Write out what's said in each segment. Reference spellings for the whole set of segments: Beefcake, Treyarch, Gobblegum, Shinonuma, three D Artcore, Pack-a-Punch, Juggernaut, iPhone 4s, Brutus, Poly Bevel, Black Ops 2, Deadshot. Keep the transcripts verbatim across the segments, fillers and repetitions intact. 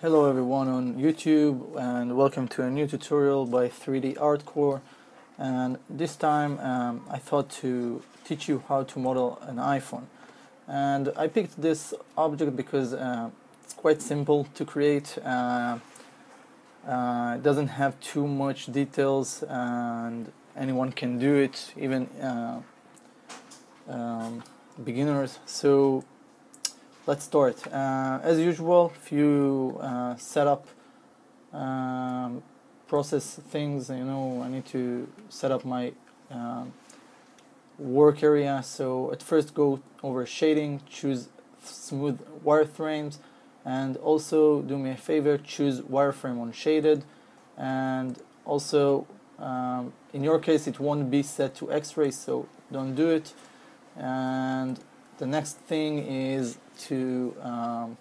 Hello everyone on YouTube, and welcome to a new tutorial by three D Artcore. And this time um, I thought to teach you how to model an iPhone, and I picked this object because uh, it's quite simple to create. Uh, uh, it doesn't have too much details and anyone can do it, even uh, um, beginners. So let's start. Uh, as usual, if you uh, set up um, process things, you know, I need to set up my uh, work area. So at first go over shading, choose smooth wireframes, and also do me a favor, choose wireframe on shaded. And also um, in your case it won't be set to X-ray, so don't do it. And the next thing is to um,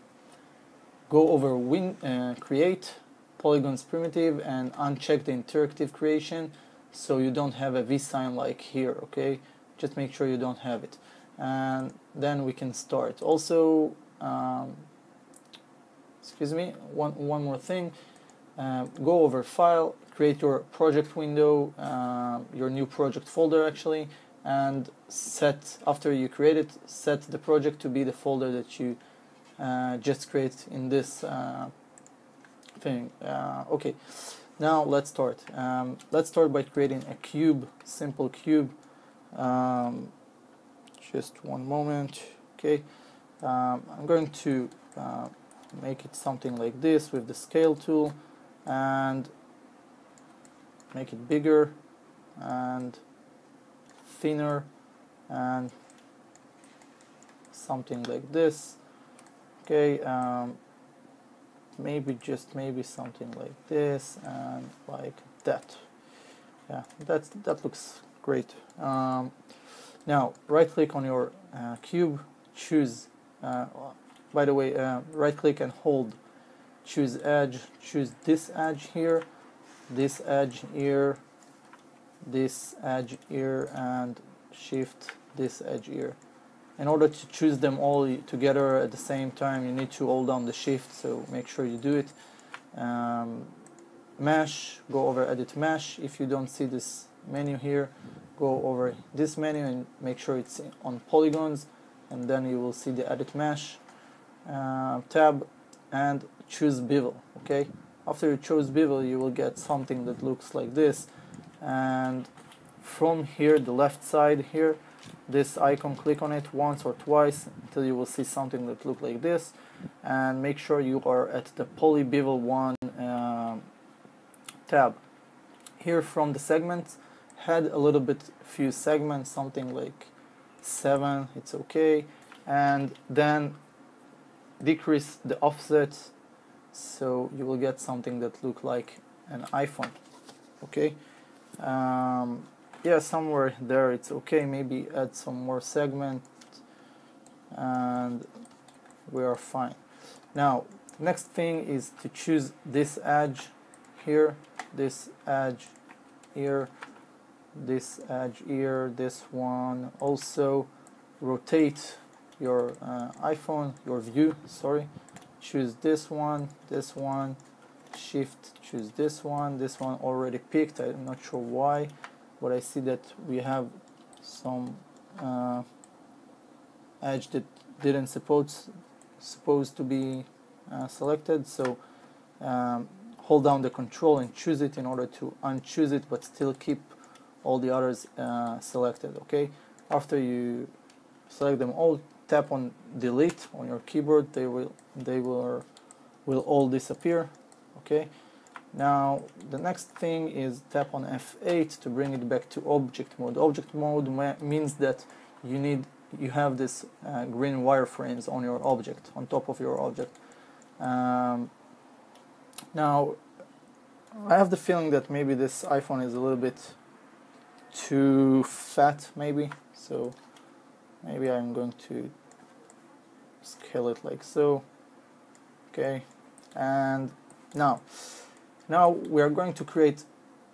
go over win, uh, create polygons primitive and uncheck the interactive creation, so you don't have a V sign like here. Okay, just make sure you don't have it, and then we can start. Also, um, excuse me, one one more thing. Uh, go over file, create your project window, uh, your new project folder actually. And set, after you create it, set the project to be the folder that you uh, just create in this uh, thing. Uh, okay, now let's start. Um, let's start by creating a cube, simple cube. Um, just one moment. Okay, um, I'm going to uh, make it something like this with the scale tool and make it bigger and thinner and something like this. Okay, um, maybe just maybe something like this and like that. Yeah, that's that looks great. Um, now right click on your uh, cube, choose uh, by the way uh, right click and hold, choose edge, choose this edge here, this edge here, this edge here, and shift this edge here. In order to choose them all together at the same time, you need to hold down the shift, so make sure you do it. Um, mesh, go over edit mesh. If you don't see this menu here, go over this menu and make sure it's on polygons, and then you will see the edit mesh uh, tab, and choose bevel. Okay, after you chose bevel you will get something that looks like this. And from here, the left side here, this icon, click on it once or twice until you will see something that looks like this. And make sure you are at the Poly Bevel one uh, tab. Here from the segments, head a little bit, few segments, something like seven, it's okay. And then decrease the offset, so you will get something that looks like an iPhone. Okay. Um, yeah, somewhere there it's okay. Maybe add some more segment and we are fine. Now next thing is to choose this edge here, this edge here, this edge here, this one. Also rotate your uh, iPhone, your view, sorry, choose this one, this one, shift, choose this one, this one already picked. I'm not sure why, but I see that we have some uh, edge that didn't suppose supposed to be uh, selected, so um, hold down the control and choose it in order to unchoose it, but still keep all the others uh, selected. Okay, after you select them all, tap on delete on your keyboard. They will they will will all disappear. Okay, now the next thing is tap on F eight to bring it back to object mode. Object mode means that you need you have this uh, green wireframes on your object, on top of your object. Um, now I have the feeling that maybe this iPhone is a little bit too fat, maybe, so maybe I'm going to scale it like so. Okay, and Now, now we are going to create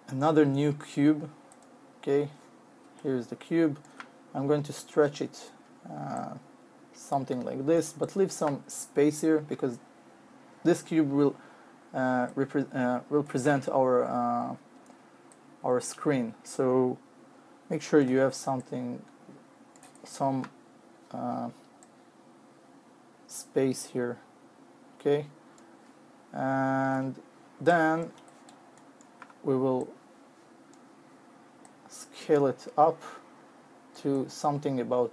another new cube. Okay, here's the cube. I'm going to stretch it uh, something like this, but leave some space here because this cube will uh, repre uh, will present our uh, our screen. So make sure you have something, some uh, space here, okay? And then we will scale it up to something about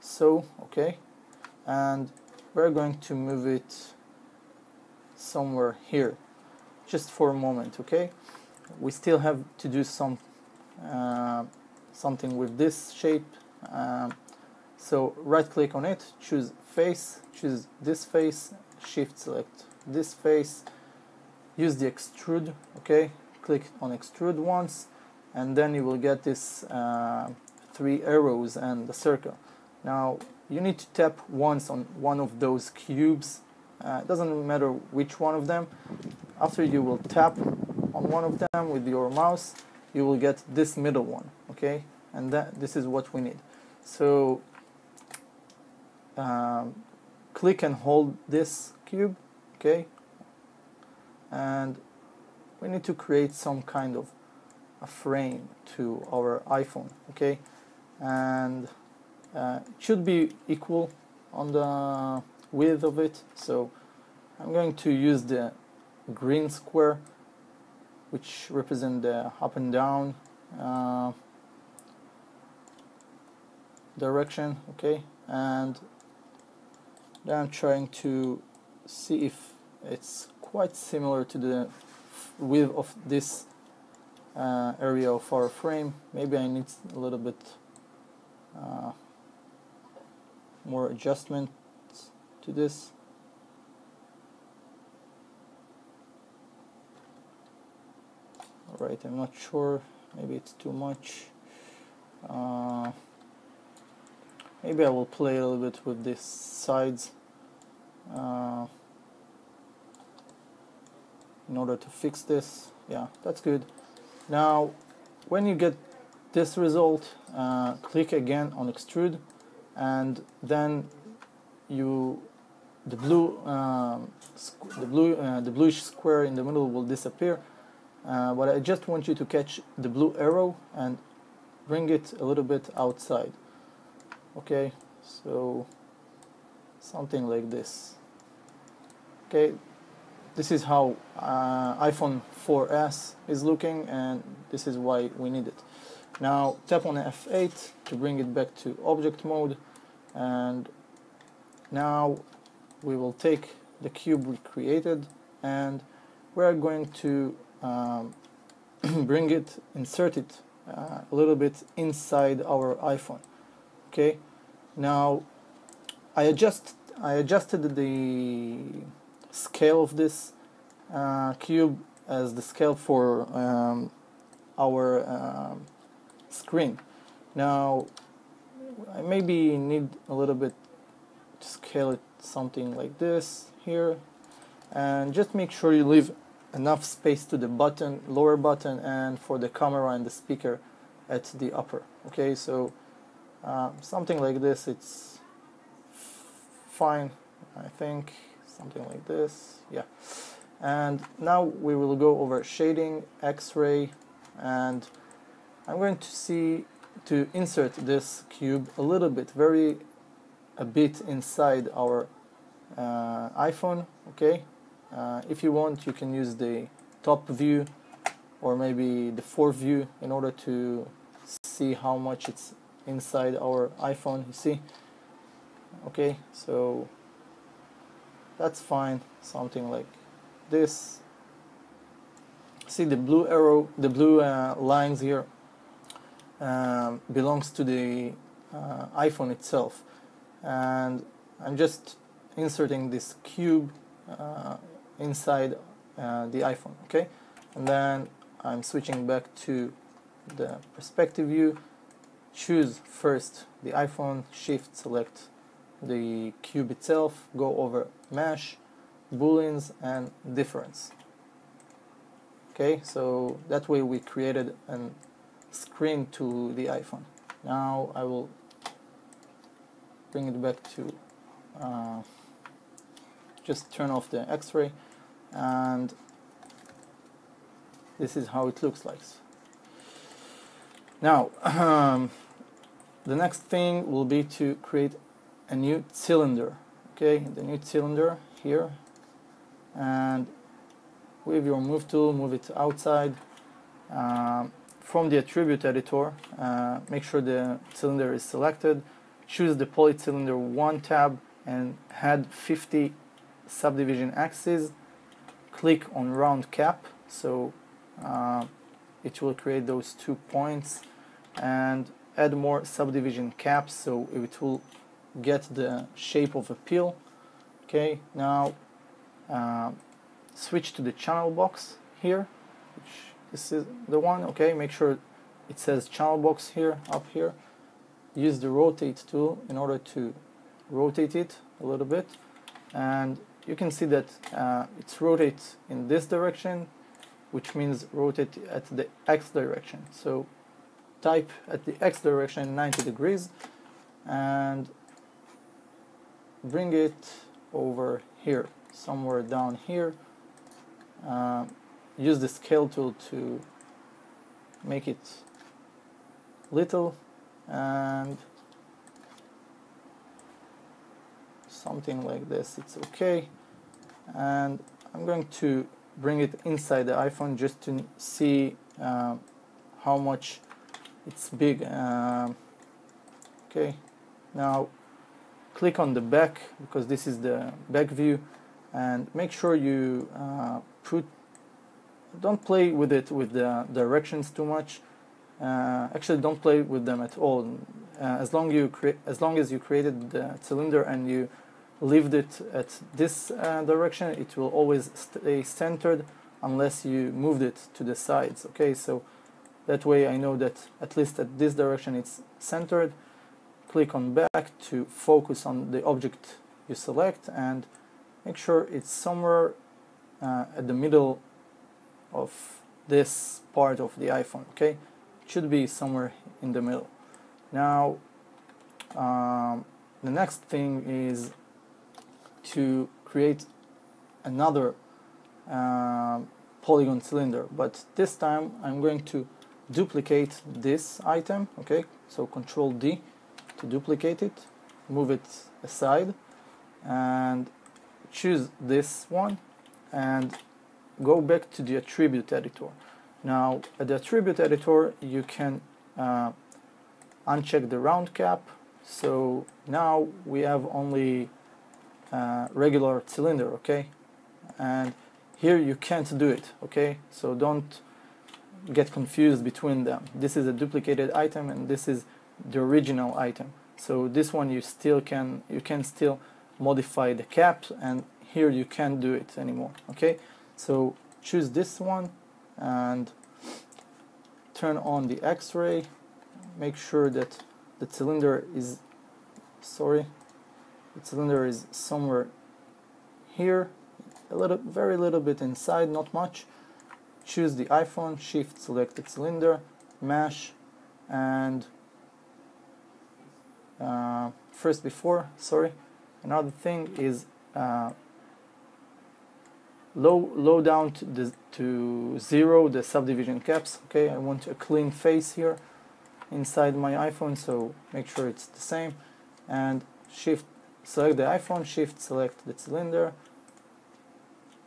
so, okay? And we're going to move it somewhere here just for a moment, okay? We still have to do some uh, something with this shape, uh, so right click on it, choose face, choose this face, shift select this face, use the extrude, okay? Click on extrude once, and then you will get this uh, three arrows and the circle. Now you need to tap once on one of those cubes, uh, it doesn't matter which one of them. After you will tap on one of them with your mouse, you will get this middle one, okay? And that this is what we need. So um, click and hold this cube, okay? And we need to create some kind of a frame to our iPhone, okay? And uh, it should be equal on the width of it, so I'm going to use the green square, which represent the up and down uh, direction, okay? And then I'm trying to see if it's quite similar to the width of this uh, area of our frame. Maybe I need a little bit uh, more adjustment to this. Right, I'm not sure, maybe it's too much. Uh, maybe I will play a little bit with these sides uh, in order to fix this. Yeah, that's good. Now when you get this result, uh, click again on extrude, and then you the blue um, the blue uh, the bluish square in the middle will disappear. Uh, but I just want you to catch the blue arrow and bring it a little bit outside, okay? So something like this, okay? This is how uh, iPhone four S is looking, and this is why we need it. Now tap on F eight to bring it back to object mode, and now we will take the cube we created, and we are going to Um, bring it, insert it uh, a little bit inside our iPhone, okay? Now I adjust I adjusted the scale of this uh, cube as the scale for um, our uh, screen. Now I maybe need a little bit to scale it something like this here, and just make sure you leave enough space to the button, lower button, and for the camera and the speaker at the upper, okay? So uh, something like this, it's fine, I think, something like this, yeah. And now we will go over shading, X-ray, and I'm going to see to insert this cube a little bit, very a bit inside our uh, iPhone, okay? Uh, if you want, you can use the top view or maybe the fourth view in order to see how much it's inside our iPhone, you see? Okay, so that's fine, something like this. See the blue arrow, the blue uh, lines here um, belongs to the uh, iPhone itself, and I'm just inserting this cube uh, inside uh, the iPhone, okay? And then I'm switching back to the perspective view, choose first the iPhone, shift select the cube itself, go over mesh, booleans, and difference, okay? So that way we created a screen to the iPhone. Now I will bring it back to uh, just turn off the x-ray, and this is how it looks like. Now um, the next thing will be to create a new cylinder. Okay, the new cylinder here, and with your move tool, move it outside. Um, from the attribute editor, uh, make sure the cylinder is selected, choose the poly cylinder one tab and head fifty subdivision axes, click on round cap, so uh, it will create those two points, and add more subdivision caps so it will get the shape of a pill. Okay, now uh, switch to the channel box here, which this is the one. Okay, make sure it says channel box here, up here. Use the rotate tool in order to rotate it a little bit, and you can see that uh, it's rotates in this direction, which means rotate at the X direction. So type at the X direction ninety degrees and bring it over here, somewhere down here. Uh, use the scale tool to make it little, and something like this, it's okay. And I'm going to bring it inside the iPhone just to see uh, how much it's big. Uh, okay, now click on the back, because this is the back view, and make sure you uh, put don't play with it with the directions too much. Uh, actually, don't play with them at all. Uh, as long you create, as long as you created the cylinder and you leave it at this uh, direction, it will always stay centered unless you moved it to the sides. Okay, so that way I know that at least at this direction it's centered. Click on back to focus on the object you select, and make sure it's somewhere uh, at the middle of this part of the iPhone. Okay, it should be somewhere in the middle. Now um, the next thing is to create another uh, polygon cylinder, but this time I'm going to duplicate this item. Okay, so Control D to duplicate it, move it aside, and choose this one, and go back to the attribute editor. Now at the attribute editor you can uh, uncheck the round cap, so now we have only uh, regular cylinder. Okay, and here you can't do it. Okay, so don't get confused between them. This is a duplicated item and this is the original item, so this one you still can you can still modify the cap, and here you can't do it anymore. Okay, so choose this one and turn on the x-ray. Make sure that the cylinder is sorry the cylinder is somewhere here, a little very little bit inside, not much. Choose the iPhone, shift select the cylinder, mesh, and uh, first before sorry another thing is uh, Low, low down to, the, to zero the subdivision caps. Okay, I want a clean face here inside my iPhone, so make sure it's the same. And shift select the iPhone, shift select the cylinder,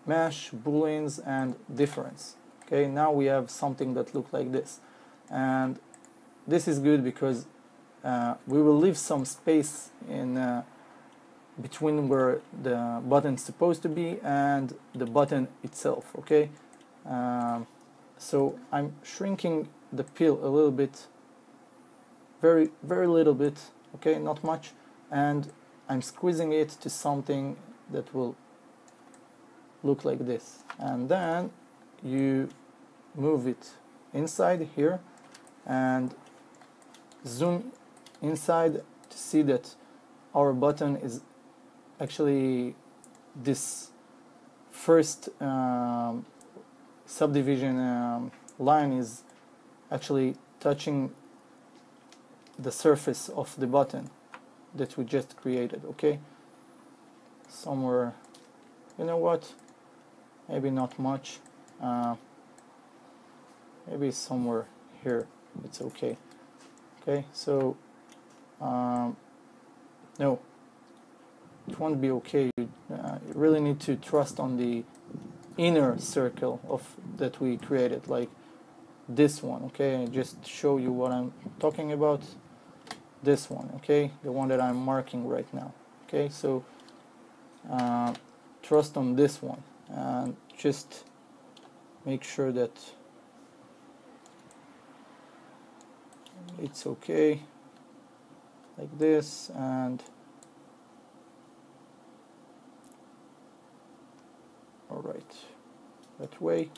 mesh, booleans, and difference. Okay, now we have something that looks like this, and this is good because uh, we will leave some space in Uh, between where the button is supposed to be and the button itself. Okay, um, so I'm shrinking the pill a little bit, very very little bit. Okay, not much, and I'm squeezing it to something that will look like this, and then you move it inside here and zoom inside to see that our button is actually this first um, subdivision um, line is actually touching the surface of the button that we just created. Okay, somewhere you know what, maybe not much, uh, maybe somewhere here, it's okay. Okay, so um, no, it won't be okay. You, uh, you really need to trust on the inner circle of that we created, like this one. Okay, I just show you what I'm talking about, this one. Okay, the one that I'm marking right now. Okay, so uh, trust on this one and just make sure that it's okay, like this, and all right, that way.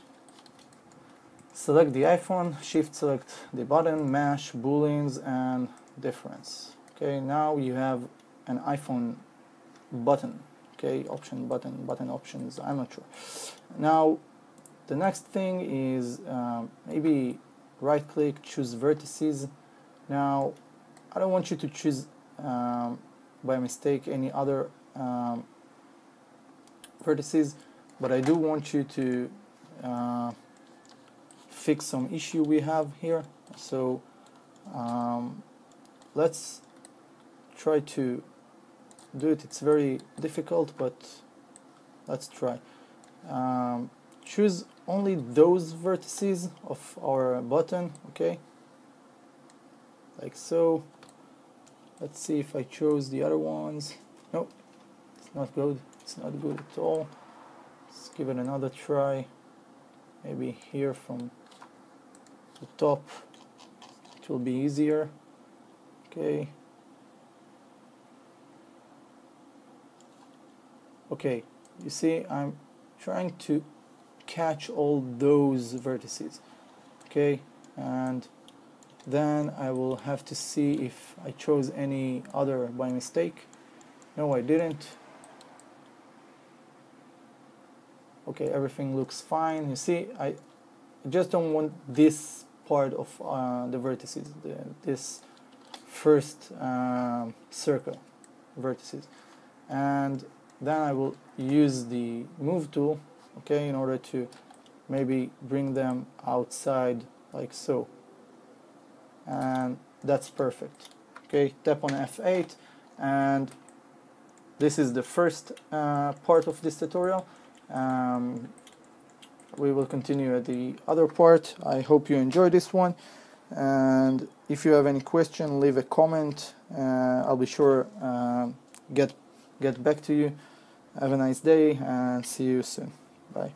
Select the iPhone, shift select the button, mesh, booleans, and difference. Okay, now you have an iPhone button. Okay, option button, button options, I'm not sure. Now the next thing is uh, maybe right click, choose vertices. Now, I don't want you to choose um, by mistake any other um, vertices, but I do want you to uh, fix some issue we have here. So um, let's try to do it. It's very difficult, but let's try. Um, choose only those vertices of our button, okay? Like so. Let's see if I chose the other ones. Nope, it's not good. It's not good at all. Let's give it another try. Maybe here from the top, it will be easier. Okay. Okay, you see, I'm trying to catch all those vertices. Okay, and then I will have to see if I chose any other by mistake. No, I didn't. Okay, everything looks fine. You see, I just don't want this part of uh, the vertices, the, this first um, circle vertices. And then I will use the move tool, okay, in order to maybe bring them outside, like so. And that's perfect. Okay, tap on F eight, and this is the first uh, part of this tutorial. Um, we will continue at the other part. I hope you enjoy this one, and if you have any question, leave a comment. uh, I'll be sure uh, get get back to you. Have a nice day and see you soon. Bye.